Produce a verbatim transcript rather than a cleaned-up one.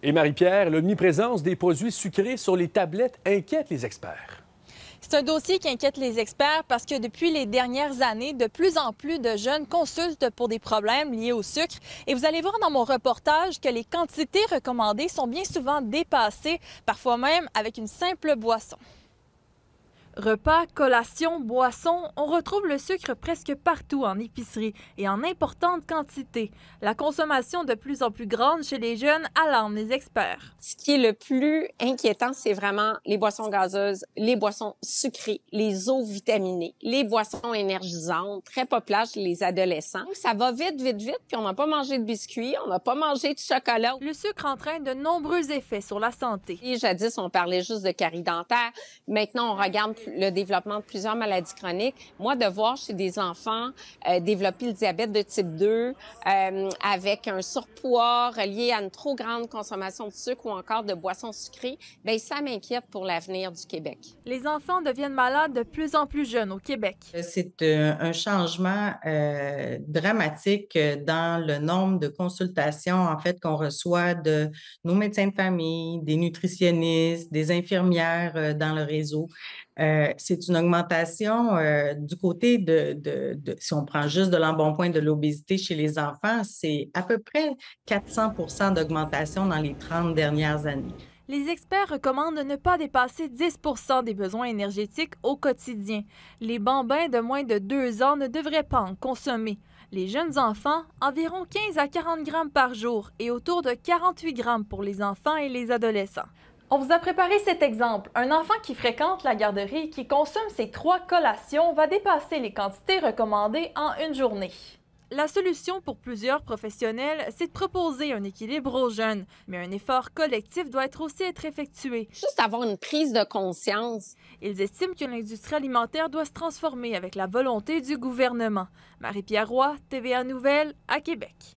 Et Marie-Pierre, l'omniprésence des produits sucrés sur les tablettes inquiète les experts. C'est un dossier qui inquiète les experts parce que depuis les dernières années, de plus en plus de jeunes consultent pour des problèmes liés au sucre. Et vous allez voir dans mon reportage que les quantités recommandées sont bien souvent dépassées, parfois même avec une simple boisson. Repas, collations, boissons, on retrouve le sucre presque partout en épicerie et en importante quantité. La consommation de plus en plus grande chez les jeunes alarme les experts. Ce qui est le plus inquiétant, c'est vraiment les boissons gazeuses, les boissons sucrées, les eaux vitaminées, les boissons énergisantes, très populaires chez les adolescents. Ça va vite, vite, vite, puis on n'a pas mangé de biscuits, on n'a pas mangé de chocolat. Le sucre entraîne de nombreux effets sur la santé. Et jadis, on parlait juste de caries dentaires. Maintenant, on regarde le développement de plusieurs maladies chroniques. Moi, de voir chez des enfants euh, développer le diabète de type deux euh, avec un surpoids relié à une trop grande consommation de sucre ou encore de boissons sucrées, bien, ça m'inquiète pour l'avenir du Québec. Les enfants deviennent malades de plus en plus jeunes au Québec. C'est euh, un changement euh, dramatique dans le nombre de consultations, en fait, qu'on reçoit de nos médecins de famille, des nutritionnistes, des infirmières euh, dans le réseau. Euh, c'est une augmentation euh, du côté de, de, de, si on prend juste de l'embonpoint de l'obésité chez les enfants, c'est à peu près quatre cents pour cent d'augmentation dans les trente dernières années. Les experts recommandent de ne pas dépasser dix pour cent des besoins énergétiques au quotidien. Les bambins de moins de deux ans ne devraient pas en consommer. Les jeunes enfants, environ quinze à quarante grammes par jour et autour de quarante-huit grammes pour les enfants et les adolescents. On vous a préparé cet exemple. Un enfant qui fréquente la garderie et qui consomme ses trois collations va dépasser les quantités recommandées en une journée. La solution pour plusieurs professionnels, c'est de proposer un équilibre aux jeunes. Mais un effort collectif doit être aussi être effectué. Juste avoir une prise de conscience. Ils estiment que l'industrie alimentaire doit se transformer avec la volonté du gouvernement. Marie-Pierre Roy, T V A Nouvelles, à Québec.